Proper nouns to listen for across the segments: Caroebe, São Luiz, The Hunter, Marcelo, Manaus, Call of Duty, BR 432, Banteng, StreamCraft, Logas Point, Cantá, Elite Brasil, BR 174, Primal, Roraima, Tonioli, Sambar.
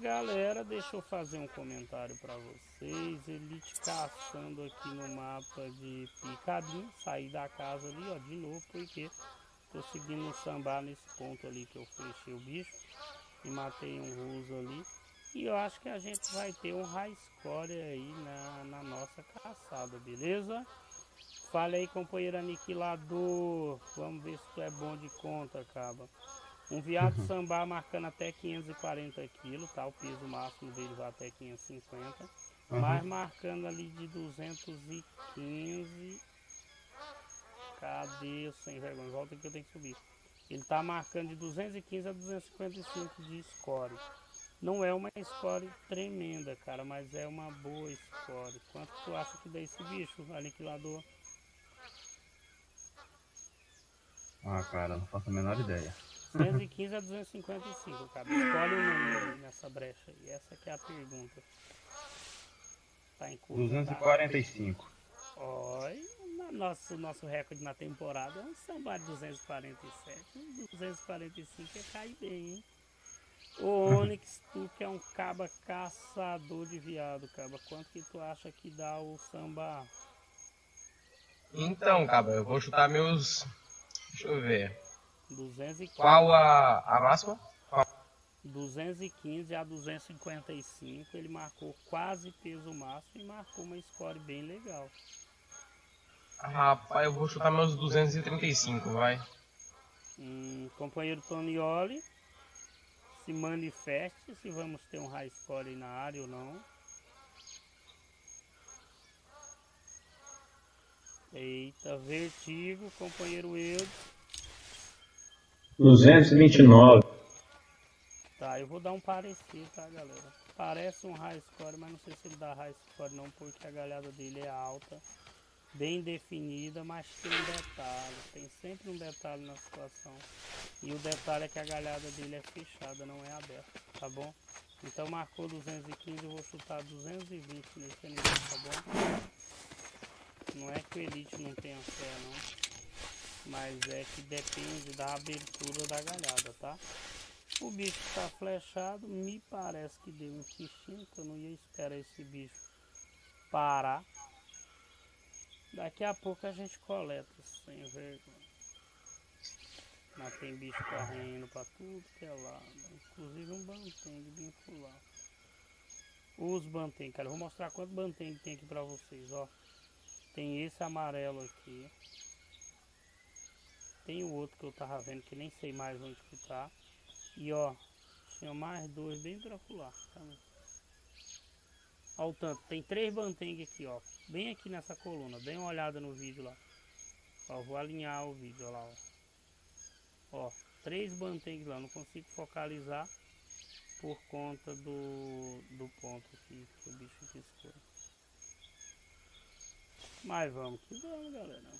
Galera, deixa eu fazer um comentário para vocês. Elite caçando aqui no mapa de picadinho. Saí da casa ali, ó, de novo, porque tô seguindo o Sambar nesse ponto ali que eu flechei o bicho e matei um russo ali. E eu acho que a gente vai ter um high score aí na nossa caçada, beleza? Fala aí, companheiro aniquilador. Vamos ver se tu é bom de conta, caba. Um viado Sambar marcando até 540 quilos, tá? O peso máximo dele vai até 550. Mas marcando ali de 215. Cadê o sem vergonha? Volta aqui que eu tenho que subir. Ele tá marcando de 215 a 255 de score. Não é uma score tremenda, cara, mas é uma boa score. Quanto tu acha que dá esse bicho, aniquilador? Ah, cara, não faço a menor ideia. 215 a 255, cara. Escolhe o número nessa brecha aí. Essa que é a pergunta. Tá em curso. 245. Olha, nosso recorde na temporada é um Sambar 247. 245 é cair bem, hein? Ô Onyx, tu que é um caba caçador de viado, caba, quanto que tu acha que dá o Sambar? Então, caba, eu vou chutar meus... Deixa eu ver. 204. Qual a máxima? 215 a 255, ele marcou quase peso máximo e marcou uma score bem legal. Rapaz, eu vou chutar meus 235, vai. Companheiro Tonioli, se manifeste se vamos ter um high score na área ou não. Eita, vertigo, companheiro Eudes. 229. Tá, eu vou dar um parecer, tá, galera? Parece um high score, mas não sei se ele dá high score não, porque a galhada dele é alta, bem definida, mas tem um detalhe, tem sempre um detalhe na situação. E o detalhe é que a galhada dele é fechada, não é aberta, tá bom? Então marcou 215, eu vou chutar 220 nesse nível, tá bom? Não é que o Elite não tenha fé, não, mas é que depende da abertura da galhada, tá? O bicho tá flechado, me parece que deu um xixi, que eu não ia esperar esse bicho parar. Daqui a pouco a gente coleta, sem vergonha. Mas tem bicho correndo pra tudo que é lá, né? Inclusive um banteng bem pular. Os banteng, cara, eu vou mostrar quanto banteng tem aqui pra vocês, ó. Tem esse amarelo aqui. Tem o outro que eu tava vendo, que nem sei mais onde que tá. E ó, tinha mais dois bem pra pular, tá? Olha o tanto, tem 3 banteng aqui, ó. Bem aqui nessa coluna, dê uma olhada no vídeo lá. Ó, vou alinhar o vídeo, ó lá, ó. 3 banteng lá, não consigo focalizar por conta do ponto aqui, que o bicho piscou. Mas vamos que vamos, galera.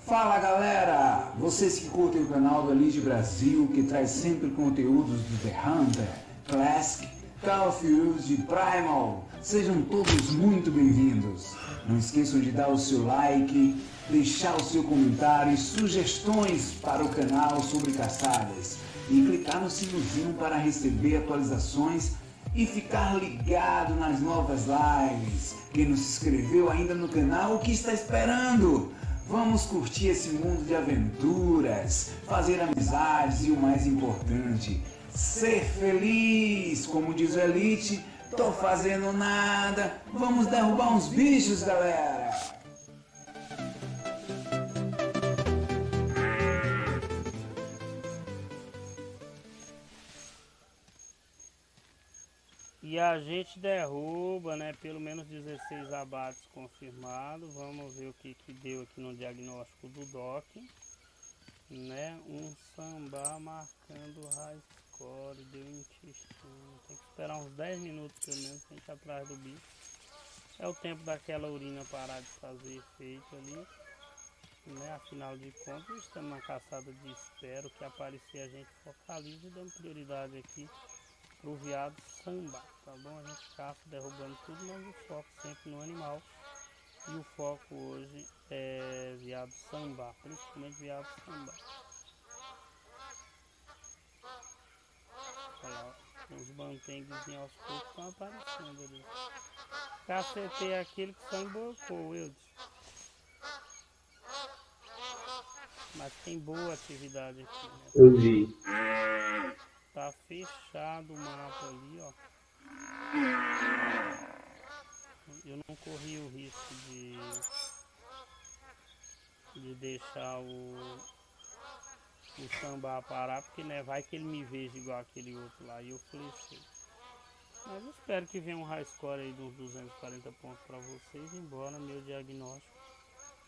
Fala galera, vocês que curtem o canal do Elite Brasil, que traz sempre conteúdos do The Hunter, Classic, Call of Duty, Primal, sejam todos muito bem-vindos. Não esqueçam de dar o seu like, deixar o seu comentário e sugestões para o canal sobre caçadas. E clicar no sininho para receber atualizações e ficar ligado nas novas lives. Quem não se inscreveu ainda no canal, o que está esperando? Vamos curtir esse mundo de aventuras, fazer amizades e o mais importante, ser feliz. Como diz o Elite, tô fazendo nada, vamos derrubar uns bichos, galera. E a gente derruba, né? Pelo menos 16 abates confirmados. Vamos ver o que deu aqui no diagnóstico do Doc, né? Um Sambar marcando high score, deu um intestino. Tem que esperar uns 10 minutos pelo menos pra gente atrás do bicho. É o tempo daquela urina parar de fazer efeito ali. né? Afinal de contas, estamos na caçada de espera. O que aparecer a gente focaliza e dando prioridade aqui pro veado sambar, tá bom? A gente caça derrubando tudo, mas o foco sempre no animal. E o foco hoje é veado sambar, principalmente veado sambar. Olha lá, os bantengues aos poucos estão aparecendo ali. Cacetei aquele que só emborcou, Wildes. Mas tem boa atividade aqui, né? Eu vi. Tá fechado o mapa ali, ó. Eu não corri o risco de deixar o sambar parar, porque, né, vai que ele me veja igual aquele outro lá e eu flechei. Mas eu espero que venha um high score aí de uns 240 pontos para vocês, embora meu diagnóstico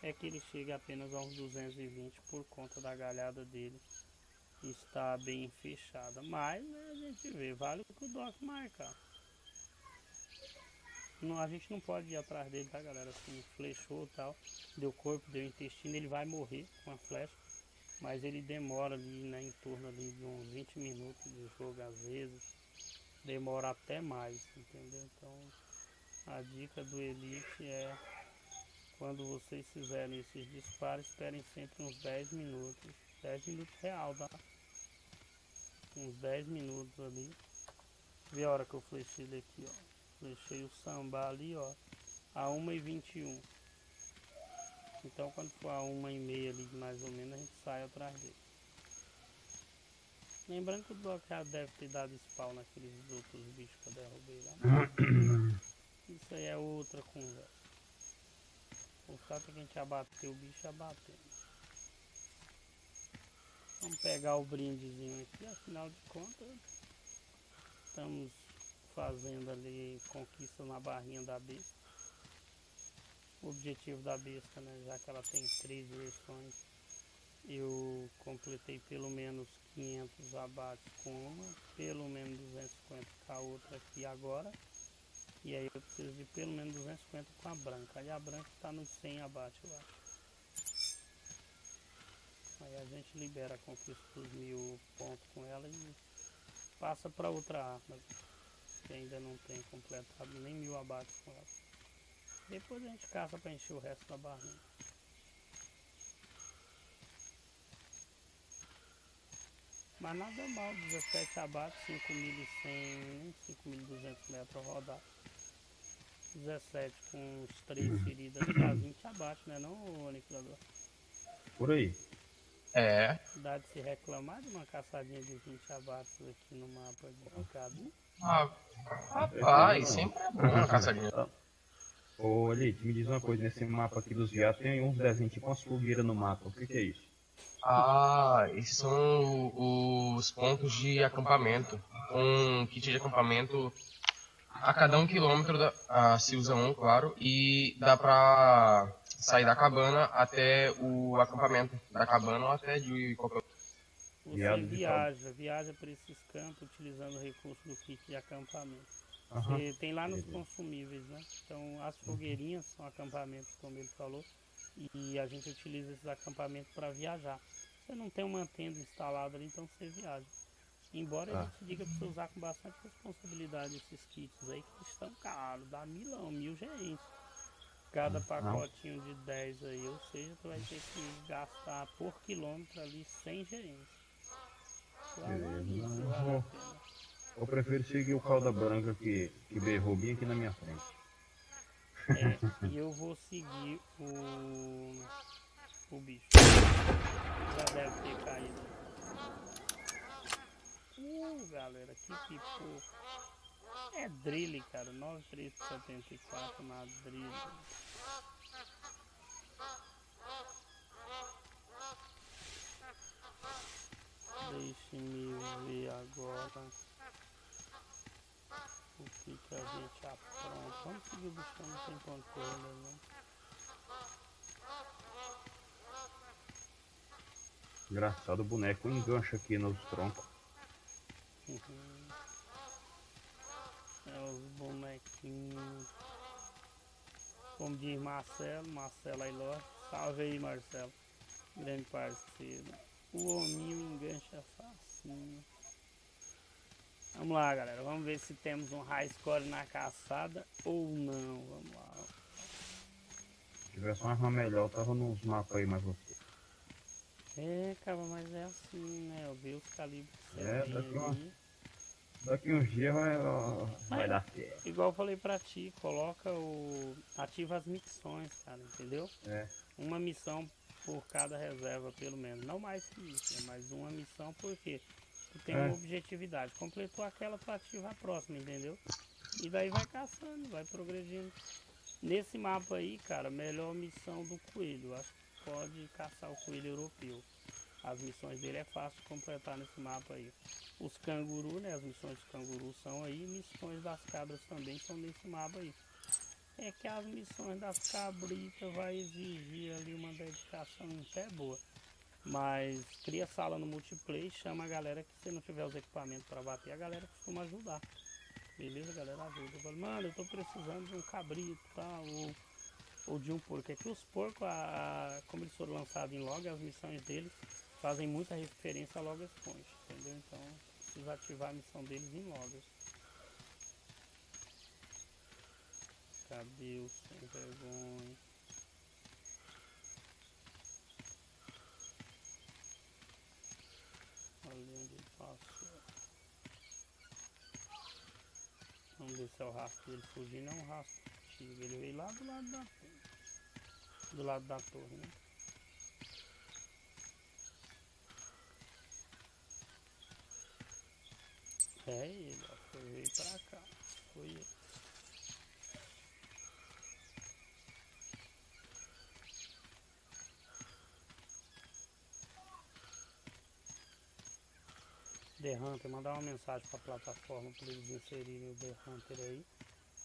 é que ele chega apenas a uns 220 por conta da galhada dele está bem fechada. Mas, né, a gente vê, vale o que o Doc marcar. Não, a gente não pode ir atrás dele, tá, galera? Assim, flechou e tal, deu corpo, deu intestino, ele vai morrer com a flecha. Mas ele demora ali, né, em torno ali de uns 20 minutos de jogo, às vezes demora até mais, entendeu? Então a dica do Elite é: quando vocês fizerem esses disparos, esperem sempre uns 10 minutos. 10 minutos real, tá? Uns 10 minutos ali. Vê a hora que eu flechei ele aqui, ó. Flechei o sambar ali, ó, a 1h21. Então quando for a 1h30 ali, mais ou menos, a gente sai atrás dele. Lembrando que o bloqueado deve ter dado spawn naqueles outros bichos que eu derrubei lá. Mas isso aí é outra conversa. O fato é que a gente abateu o bicho, abatemos. Vamos pegar o brindezinho aqui, afinal de contas, estamos fazendo ali conquista na barrinha da besta. O objetivo da besta, né, já que ela tem 3 versões, eu completei pelo menos 500 abates com uma, pelo menos 250 com a outra aqui agora. E aí eu preciso de pelo menos 250 com a branca. Aí a branca está no 100 abate, eu acho. Aí a gente libera a conquista dos 1000 pontos com ela e passa para outra arma, que ainda não tem completado nem 1000 abates com ela. Depois a gente caça para encher o resto da barrinha. Mas nada mal, 17 abates, 5.100, 5.200 metros rodados. 17 com uns 3 feridas, dá 20 abates, né, não, aniquilador? Por aí. É. Dá de se reclamar de uma caçadinha de 20 abates aqui no mapa de Cadu? Ah, rapaz, sempre é bom uma caçadinha. Ô, Elite, me diz uma coisa, nesse mapa aqui dos viados tem uns desenhos tipo umas fogueiras no mapa, o que que é isso? Ah, esses são os pontos de acampamento. Um kit de acampamento a cada 1 quilômetro se usa um, claro, e dá pra sair da cabana até o acampamento, da cabana ou até de qualquer outro. Você viaja para esses campos utilizando o recurso do kit de acampamento. Você tem lá nos consumíveis, né? Então as fogueirinhas são acampamentos, como ele falou, e a gente utiliza esses acampamentos para viajar. Você não tem uma tenda instalada ali, então você viaja. Embora a gente diga para você usar com bastante responsabilidade esses kits aí, que estão caros, dá milão, 1000 reais. Cada pacotinho de 10 aí, ou seja, tu vai ter que gastar por quilômetro ali 100 reais. Claro, eu prefiro seguir o calda branca que berrou bem aqui na minha frente. É, e eu vou seguir o bicho. Já deve ter caído. Galera, que tipo. É drill, cara. 9.374 na drill. Deixe-me ver agora o que a gente apronta. Vamos seguir buscando, não tem controle, né? Engraçado, o boneco engancha aqui nos troncos. É os bonequinhos. Como diz Marcelo aí, lógico. Salve aí, Marcelo. grande parceiro. O hominho engancha facinho. Vamos lá, galera. Vamos ver se temos um high score na caçada ou não. Vamos lá. Se tivesse uma arma melhor, eu tava nos mapas aí, mas você. É, cara, mas é assim, né? Eu vi os calibres. É, daqui uns dias vai dar certo. Igual eu falei pra ti, coloca o... ativa as missões, cara, entendeu? É. Uma missão por cada reserva, pelo menos. Não mais que isso, né? Mas uma missão porque tu tem uma objetividade. Completou aquela, tu ativa a próxima, entendeu? E daí vai caçando, vai progredindo. Nesse mapa aí, cara, melhor missão do coelho. Acho que pode caçar o coelho europeu. As missões dele é fácil de completar nesse mapa aí. Os cangurus, né? As missões dos cangurus são aí. Missões das cabras também são nesse mapa aí. É que as missões das cabritas vai exigir ali uma dedicação até boa. Mas cria sala no multiplayer, chama a galera que se não tiver os equipamentos para bater, a galera costuma ajudar. Beleza, a galera ajuda. Eu falo, mano, eu tô precisando de um cabrito, tá? Ou de um porco. É que os porcos, como eles foram lançados em log, as missões deles fazem muita referência a Logas Point, entendeu? Então, precisa ativar a missão deles em Logas. Cadê o sem vergonha? Olha onde ele passou. Vamos ver se é o rastro dele fugindo. É um rastro antigo. Ele veio lá do lado da torre. Do lado da torre, né? É ele, ó, veio pra cá, foi ele. The Hunter, mandar uma mensagem pra plataforma pra eles inserirem o The Hunter aí.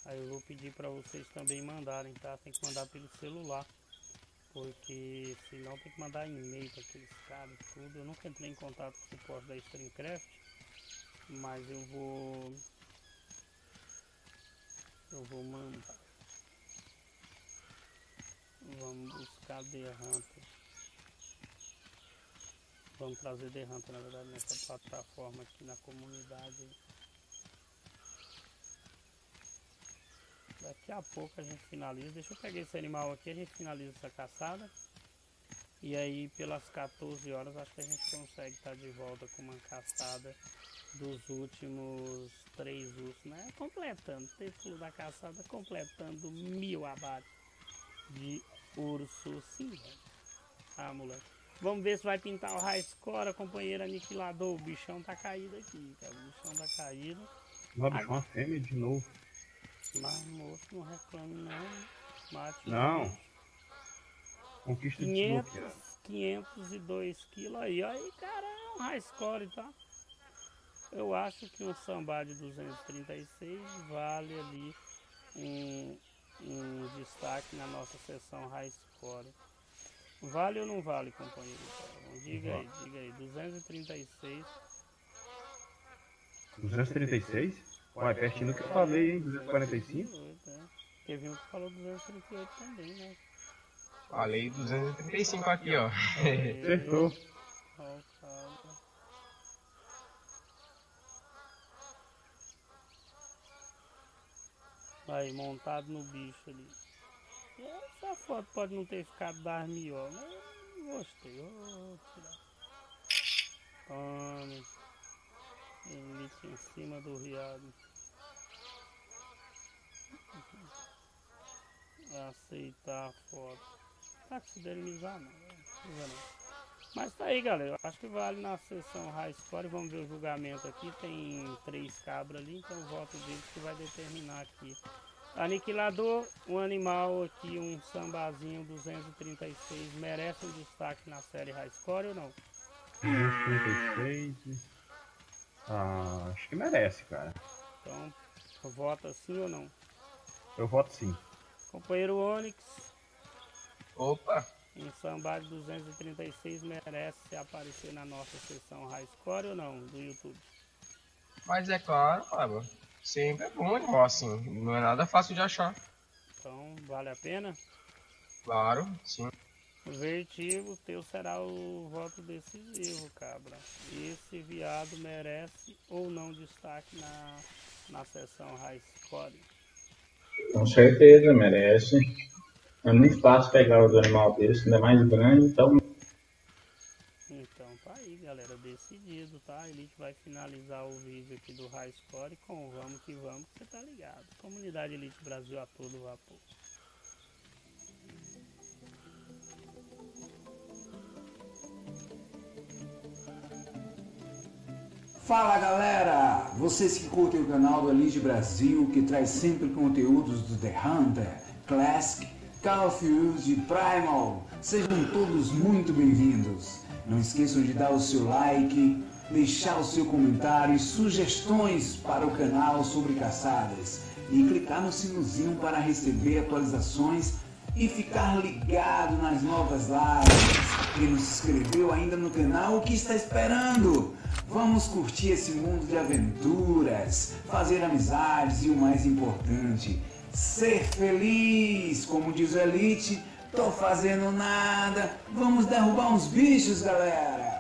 Aí eu vou pedir pra vocês também mandarem, tá? Tem que mandar pelo celular, porque senão tem que mandar e-mail pra aqueles caras e tudo. Eu nunca entrei em contato com o suporte da StreamCraft. Mas eu vou mandar. Vamos buscar The Hunter. Vamos trazer The Hunter, na verdade, nessa plataforma aqui na comunidade. Daqui a pouco a gente finaliza. Deixa eu pegar esse animal aqui, a gente finaliza essa caçada. E aí pelas 14 horas acho que a gente consegue estar de volta com uma caçada dos últimos 3 ursos, né? Completando, título da caçada, completando 1000 abates de urso cinza. Ah, moleque. Vamos ver se vai pintar o high score, companheiro aniquilador. O bichão tá caído aqui, cara. O bichão tá caído. Vai bichão a fêmea de novo. Mas moço, não reclame não. Mate não. Conquista 502 quilos aí. Aí, cara, é um high score, tá? Eu acho que um Sambar de 236 vale ali um destaque na nossa sessão high score. Vale ou não vale, companheiro? Diga aí, diga aí. 236. 236? Ué, pertinho do que eu falei, hein? 245? 248, é. Teve um que falou 238 também, né? Falei 235 aqui, ó. Acertou. Aí, montado no bicho ali. Essa foto pode não ter ficado da armiola, mas eu gostei. Vou tirar. Tome. Elite em cima do riado. Aceitar a foto. Tá que se delimizar, não. Não precisa não. Mas tá aí, galera, eu acho que vale na sessão high score. Vamos ver o julgamento aqui, tem 3 cabras ali, então o voto deles que vai determinar aqui. Aniquilador, um animal aqui, um sambazinho 236, merece um destaque na série high score ou não? 236, acho que merece, cara. Então, vota sim ou não? Eu voto sim. Companheiro Onyx. Opa! Um Sambar de 236 merece aparecer na nossa sessão high score ou não, do YouTube? Mas é claro, Pablo. Sempre é bom animal assim, não é nada fácil de achar. Então, vale a pena? Claro, sim. O vertigo teu será o voto decisivo, cabra. Esse viado merece ou não destaque na sessão high score? Com certeza, merece. É muito fácil pegar os animal desse, ainda mais grande, então... Então tá aí, galera, decidido, tá? Elite vai finalizar o vídeo aqui do high score com vamos que você tá ligado. Comunidade Elite Brasil a todo vapor. Fala galera, vocês que curtem o canal do Elite Brasil, que traz sempre conteúdos do The Hunter, Classic, Call of Duty, Primal, sejam todos muito bem-vindos. Não esqueçam de dar o seu like, deixar o seu comentário e sugestões para o canal sobre caçadas e clicar no sinozinho para receber atualizações e ficar ligado nas novas lives. Quem não se inscreveu ainda no canal, o que está esperando? Vamos curtir esse mundo de aventuras, fazer amizades e o mais importante, ser feliz. Como diz o Elite, tô fazendo nada, vamos derrubar uns bichos, galera!